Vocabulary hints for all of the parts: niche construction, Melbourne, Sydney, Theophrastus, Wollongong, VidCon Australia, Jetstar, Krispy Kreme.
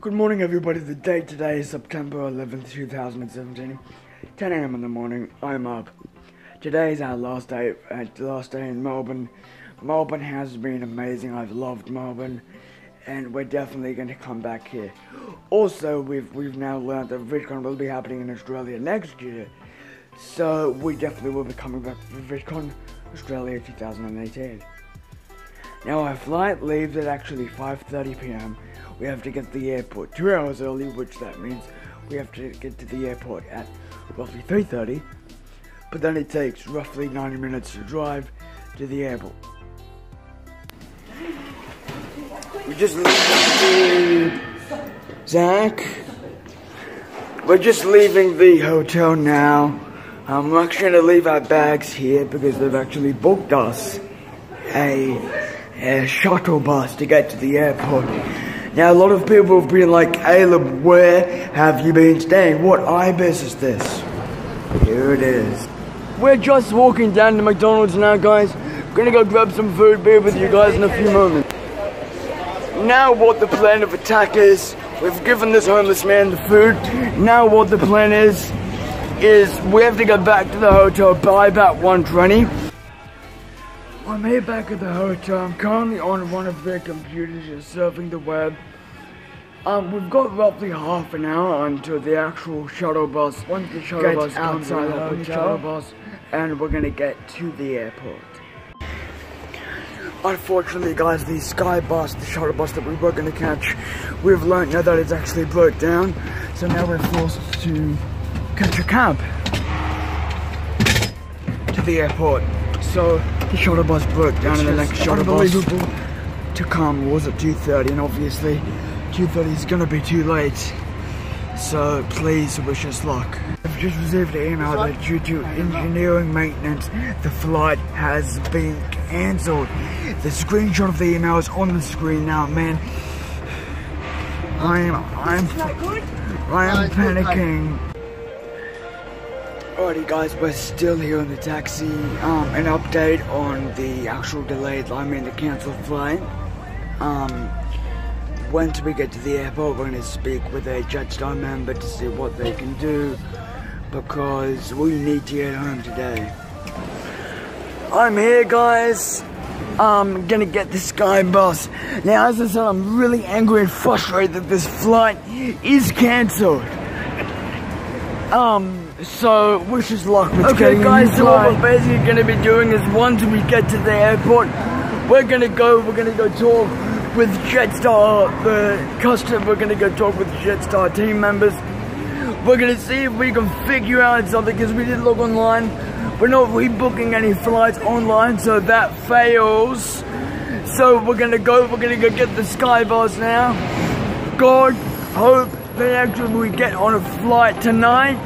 Good morning everybody, the date today is September 11th, 2017, 10 a.m. in the morning, I'm up. Today is our last day in Melbourne. Melbourne has been amazing, I've loved Melbourne, and we're definitely going to come back here. Also, we've now learned that VidCon will be happening in Australia next year, so we definitely will be coming back for VidCon Australia 2018. Now our flight leaves at actually 5:30 p.m. We have to get to the airport 2 hours early, which that means we have to get to the airport at roughly 3:30, but then it takes roughly 90 minutes to drive to the airport. We're just leaving the hotel now. We're actually going to leave our bags here because they've actually booked us a shuttle bus to get to the airport. Now a lot of people have been like, Caleb, where have you been staying? What ibis is this? Here it is. We're just walking down to McDonald's now, guys. I'm gonna go grab some food, be with you guys in a few moments. Now what the plan of attack is, we've given this homeless man the food. Now what the plan is we have to go back to the hotel by about 1:20. I'm here back at the hotel. I'm currently on one of their computers just surfing the web. We've got roughly half an hour until the actual shuttle bus. Once the shuttle bus comes out of the shuttle bus, and we're gonna get to the airport. Unfortunately, guys, the Sky bus, the shuttle bus that we were gonna catch, we've learned now that it's actually broke down. So now we're forced to catch a cab to the airport. So the shuttle bus broke down and the next shuttle bus to come was at 2:30, and obviously 2:30 is going to be too late, so please wish us luck. I've just received an email that due to engineering maintenance the flight has been cancelled. The screenshot of the email is on the screen now, man. I am panicking. Alrighty guys, we're still here on the taxi. An update on the actual delayed, the cancelled flight. Once we get to the airport, we're going to speak with a Jetstar member to see what they can do, because we need to get home today. I'm here, guys. I'm gonna get the Sky bus. Now, as I said, I'm really angry and frustrated that this flight is cancelled. So, wish us luck with getting guys, so what we're basically going to be doing is once we get to the airport, we're going to go talk with Jetstar, we're going to go talk with Jetstar team members. We're going to see if we can figure out something, because we did look online. We're not rebooking any flights online, so that fails. So we're going to go get the Sky bus now. God, hope that actually we get on a flight tonight.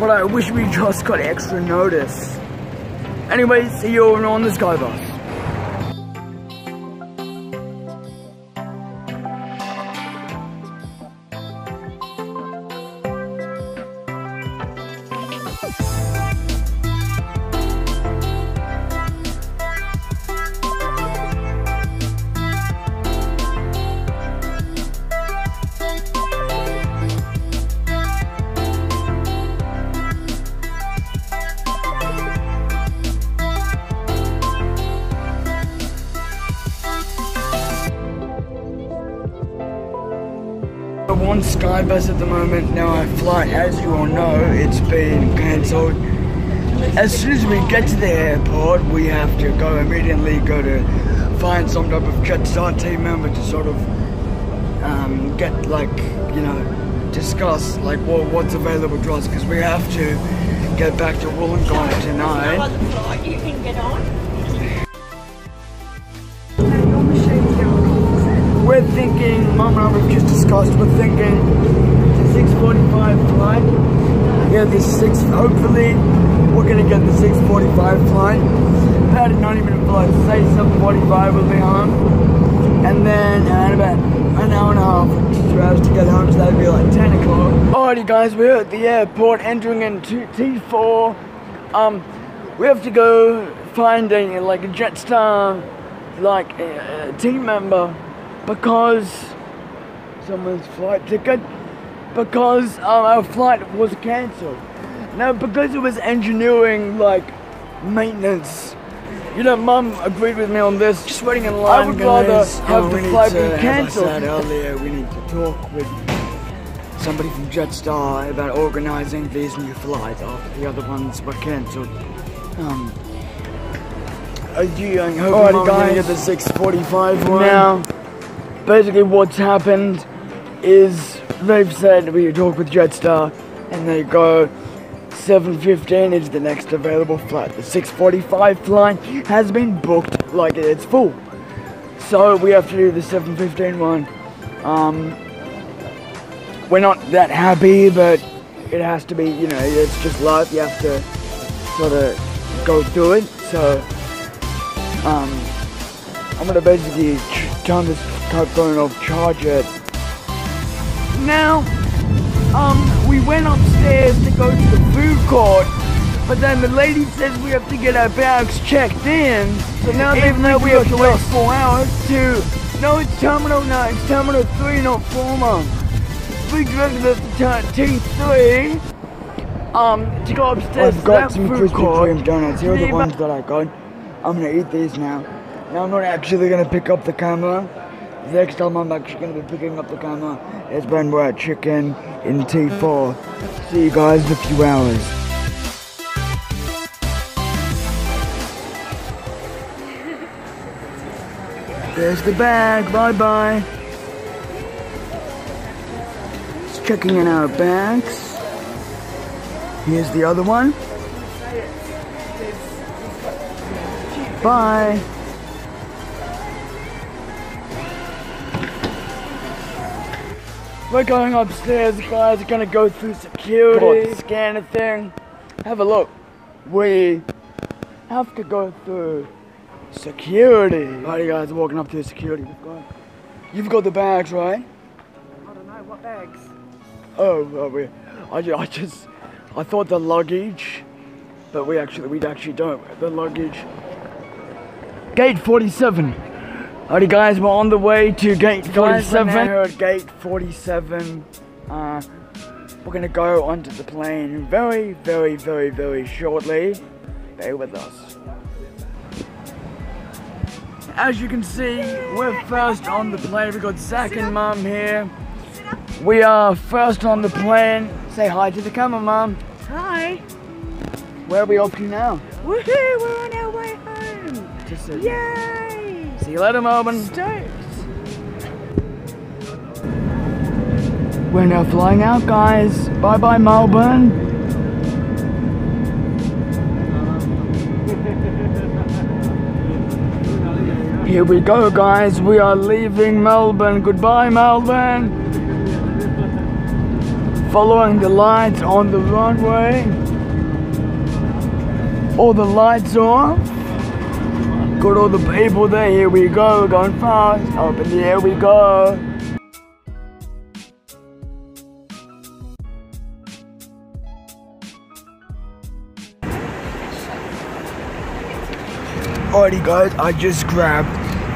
But I wish we just got extra notice. Anyway, see you all on the Sky bus. On Sky bus at the moment. Now our flight, as you all know, it's been cancelled. As soon as we get to the airport, we have to immediately go to find some type of Jetstar team member to sort of get, discuss what's available to us, because we have to get back to Wollongong tonight. No other flight you can get on. We're thinking, Mum and I have just discussed, we're thinking the 6:45 flight. Yeah, hopefully we're gonna get the 6:45 flight. About a 90-minute flight, say 7:45 we'll be home. And then in about an hour and a half to 2 hours to get home, so that'd be like 10 o'clock. Alrighty guys, we're at the airport entering into T4. We have to go find a Jetstar team member because someone's flight ticket, because our flight was cancelled. Now, because it was engineering, like, maintenance, you know, Mum agreed with me on this. Just waiting in line. I would rather have the flight be cancelled. As I said earlier, we need to talk with somebody from Jetstar about organising these new flights after the other ones were cancelled. I'm hoping Mum can get the 6:45 one. Now, basically what's happened is they've said we talk with Jetstar, and they go 7:15 is the next available flight. The 6:45 flight has been booked, like it's full. So we have to do the 7:15 one. We're not that happy, but it has to be, you know, it's just life. You have to sort of go through it. So I'm gonna basically turn this phone off, charge it. Now, we went upstairs to go to the food court, but then the lady says we have to get our bags checked in. So now even though we have to wait 4 hours to... No, it's Terminal 9, it's Terminal 3, not 4, Mum. We drove to T3 to go upstairs to that food court. I've got some Krispy Kreme donuts. Here are the ones that I got. I'm going to eat these now. Now I'm not actually going to pick up the camera. Next time I'm actually going to be picking up the camera is when we're at Chicken in T4. See you guys in a few hours. There's the bag, bye bye. Just checking in our bags. Here's the other one. Bye. We're going upstairs, guys. We're gonna go through security, scan a thing. Have a look. We have to go through security. Alright, you guys are walking up through security. You've got the bags, right? I don't know, what bags? I thought the luggage, but we actually don't. The luggage. Gate 47. Alrighty guys, we're on the way to gate 47. We're at gate 47. We're gonna go onto the plane very, very, very, very shortly. Stay with us. As you can see, we're first on the plane. We got Zach and Mum here. We are first on the plane. Say hi to the camera, Mum. Hi. Where are we off to now? Woohoo! We're on our way home. Just yay! See you later, Melbourne. Stoked. We're now flying out, guys. Bye bye, Melbourne. Here we go, guys. We are leaving Melbourne. Goodbye, Melbourne. Following the lights on the runway. All the lights off. Got all the people there, here we go, we're going fast, up in the air we go. Alrighty guys, I just grabbed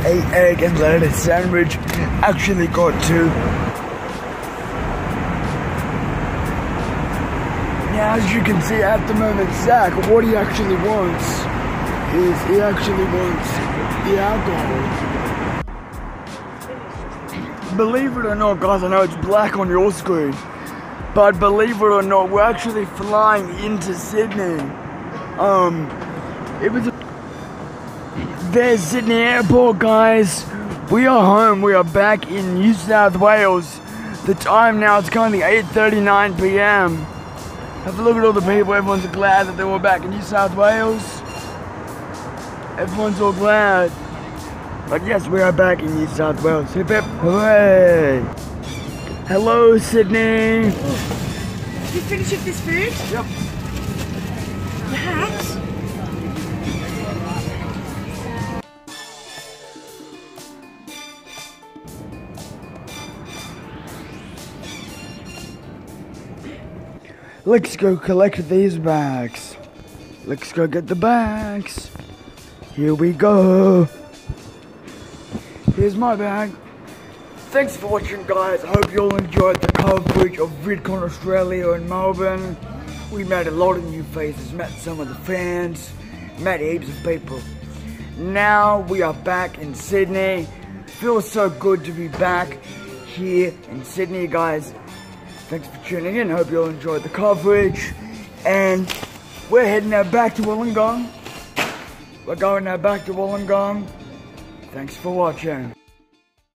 an egg and lettuce sandwich, actually got two. Now as you can see at the moment, Zach, what he actually wants is he actually wants the alcohol. Believe it or not, guys, I know it's black on your screen, but believe it or not, we're actually flying into Sydney. There's Sydney Airport, guys. We are home. We are back in New South Wales. The time now is currently 8:39 p.m. Have a look at all the people. Everyone's glad that they were back in New South Wales. Everyone's so glad. But yes, we are back in New South Wales. Hip hip, hooray! Hello, Sydney. Did you finish up this food? Yep. Your hat? Let's go collect these bags. Let's go get the bags. Here we go. Here's my bag. Thanks for watching, guys. I hope you all enjoyed the coverage of VidCon Australia in Melbourne. We met a lot of new faces, met some of the fans, met heaps of people. Now we are back in Sydney. Feels so good to be back here in Sydney, guys. Thanks for tuning in. Hope you all enjoyed the coverage. And we're heading now back to Wollongong. We're going now back to Wollongong. Thanks for watching.